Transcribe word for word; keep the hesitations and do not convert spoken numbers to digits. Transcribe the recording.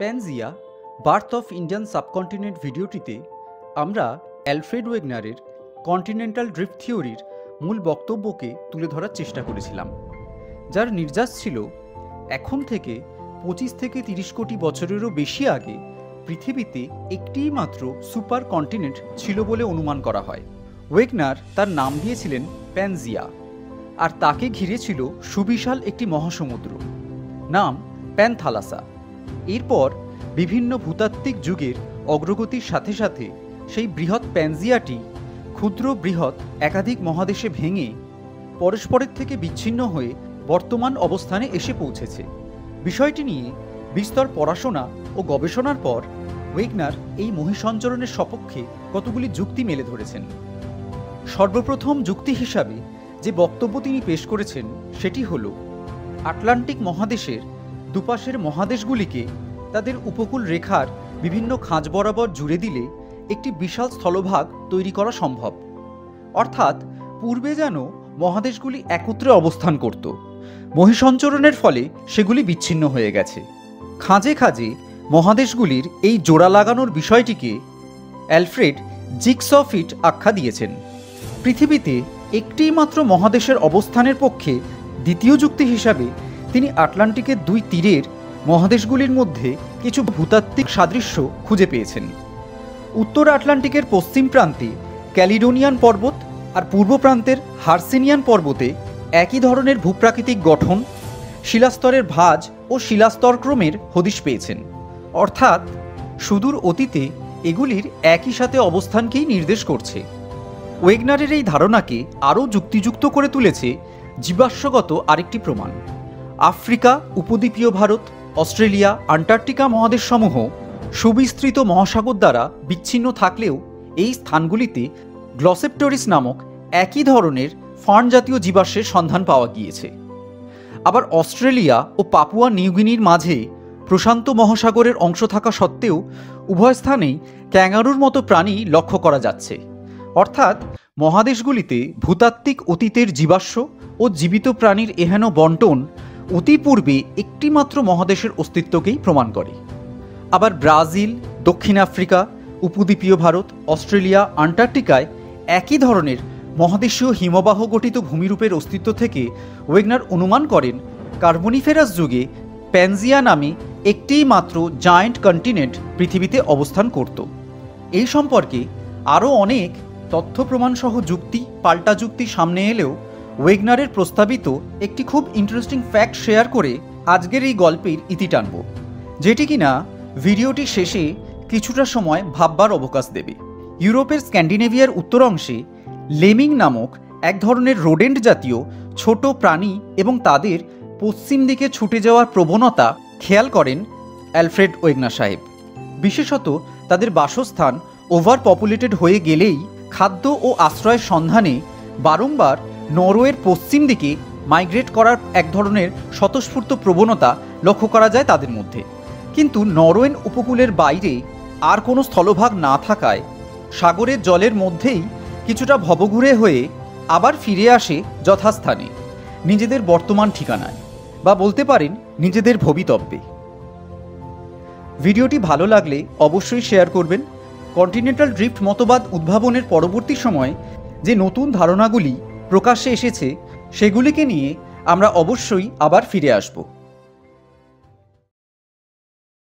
Pangaea birth of Indian subcontinent ভিডিওটিতে আমরা Alfred ওয়েগনারের continental drift থিওরির মূল বক্তব্যকে তুলে ধরার চেষ্টা করেছিলাম, যার নির্যাস ছিল এখন থেকে পঁচিশ থেকে তিরিশ কোটি বছরেরও বেশি আগে পৃথিবীতে একটিই মাত্র সুপার কন্টিনেন্ট ছিল বলে অনুমান করা হয়। ওয়েগনার তার নাম দিয়েছিলেন প্যানজিয়া, আর তাকে ঘিরে ছিল সুবিশাল একটি মহাসমুদ্র, নাম প্যানথালাসা। এরপর বিভিন্ন ভূতাত্ত্বিক যুগের অগ্রগতির সাথে সাথে সেই বৃহৎ প্যানজিয়াটি ক্ষুদ্র বৃহৎ একাধিক মহাদেশে ভেঙে পরস্পরের থেকে বিচ্ছিন্ন হয়ে বর্তমান অবস্থানে এসে পৌঁছেছে। বিষয়টি নিয়ে বিস্তর পড়াশোনা ও গবেষণার পর ওয়েগনার এই মহিসঞ্চরণের সপক্ষে কতগুলি যুক্তি মেলে ধরেছেন। সর্বপ্রথম যুক্তি হিসাবে যে বক্তব্য তিনি পেশ করেছেন সেটি হল, আটলান্টিক মহাদেশের দুপাশের মহাদেশগুলিকে তাদের উপকূল রেখার বিভিন্ন খাঁজ বরাবর জুড়ে দিলে একটি বিশাল স্থলভাগ তৈরি করা সম্ভব। অর্থাৎ পূর্বে যেন মহাদেশগুলি একত্রে অবস্থান করত, মহিসঞ্চরণের ফলে সেগুলি বিচ্ছিন্ন হয়ে গেছে। খাঁজে খাঁজে মহাদেশগুলির এই জোড়া লাগানোর বিষয়টিকে অ্যালফ্রেড জিগস অফ ইট আখ্যা দিয়েছেন। পৃথিবীতে একটিই মাত্র মহাদেশের অবস্থানের পক্ষে দ্বিতীয় যুক্তি হিসাবে তিনি আটলান্টিকের দুই তীরের মহাদেশগুলির মধ্যে কিছু ভূতাত্ত্বিক সাদৃশ্য খুঁজে পেয়েছেন। উত্তর আটলান্টিকের পশ্চিম প্রান্তে ক্যালিডোনিয়ান পর্বত আর পূর্ব প্রান্তের হার্সিনিয়ান পর্বতে একই ধরনের ভূপ্রাকৃতিক গঠন, শিলাস্তরের ভাঁজ ও শিলাস্তরক্রমের হদিশ পেয়েছেন। অর্থাৎ সুদূর অতীতে এগুলির একই সাথে অবস্থানকেই নির্দেশ করছে। ওয়েগনারের এই ধারণাকে আরও যুক্তিযুক্ত করে তুলেছে জীবাশ্মগত আরেকটি প্রমাণ। আফ্রিকা, উপদ্বীপীয় ভারত, অস্ট্রেলিয়া, আন্টার্কটিকা মহাদেশসমূহ সুবিস্তৃত মহাসাগর দ্বারা বিচ্ছিন্ন থাকলেও এই স্থানগুলিতে গ্লসেপ্টোরিস নামক একই ধরনের ফার্ন জাতীয় জীবাশ্মের সন্ধান পাওয়া গিয়েছে। আবার অস্ট্রেলিয়া ও পাপুয়া নিউগিনির মাঝে প্রশান্ত মহাসাগরের অংশ থাকা সত্ত্বেও উভয় স্থানেই ক্যাঙ্গারুর মতো প্রাণী লক্ষ্য করা যাচ্ছে। অর্থাৎ মহাদেশগুলিতে ভূতাত্ত্বিক অতীতের জীবাশ্ম ও জীবিত প্রাণীর এহেন বন্টন অতিপূর্বে একটিমাত্র মহাদেশের অস্তিত্বকেই প্রমাণ করে। আবার ব্রাজিল, দক্ষিণ আফ্রিকা, উপদ্বীপীয় ভারত, অস্ট্রেলিয়া, আন্টার্কটিকায় একই ধরনের মহাদেশীয় হিমবাহ গঠিত ভূমিরূপের অস্তিত্ব থেকে ওয়েগনার অনুমান করেন কার্বনিফেরাস যুগে প্যানজিয়া নামে একটিই মাত্র জায়ান্ট কন্টিনেন্ট পৃথিবীতে অবস্থান করত। এই সম্পর্কে আরও অনেক তথ্য প্রমাণসহ যুক্তি পাল্টা যুক্তি সামনে এলেও ওয়েগনারের প্রস্তাবিত একটি খুব ইন্টারেস্টিং ফ্যাক্ট শেয়ার করে আজকের এই গল্পের ইতি টানব, যেটি কিনা ভিডিওটি শেষে কিছুটা সময় ভাববার অবকাশ দেবে। ইউরোপের স্ক্যান্ডিনেভিয়ার উত্তর অংশে লেমিং নামক এক ধরনের রোডেন্ট জাতীয় ছোট প্রাণী এবং তাদের পশ্চিম দিকে ছুটে যাওয়ার প্রবণতা খেয়াল করেন অ্যালফ্রেড ওয়েগনার সাহেব। বিশেষত তাদের বাসস্থান ওভার পপুলেটেড হয়ে গেলেই খাদ্য ও আশ্রয়ের সন্ধানে বারংবার নরওয়ের পশ্চিম দিকে মাইগ্রেট করার এক ধরনের স্বতঃস্ফূর্ত প্রবণতা লক্ষ্য করা যায় তাদের মধ্যে। কিন্তু নরওয়েন উপকূলের বাইরে আর কোনো স্থলভাগ না থাকায় সাগরের জলের মধ্যেই কিছুটা ভবঘুরে হয়ে আবার ফিরে আসে যথাস্থানে, নিজেদের বর্তমান ঠিকানায়, বা বলতে পারেন নিজেদের ভবিতব্যে। ভিডিওটি ভালো লাগলে অবশ্যই শেয়ার করবেন। কন্টিনেন্টাল ড্রিফট মতবাদ উদ্ভাবনের পরবর্তী সময়ে যে নতুন ধারণাগুলি প্রকাশ্যে এসেছে সেগুলিকে নিয়ে আমরা অবশ্যই আবার ফিরে আসব।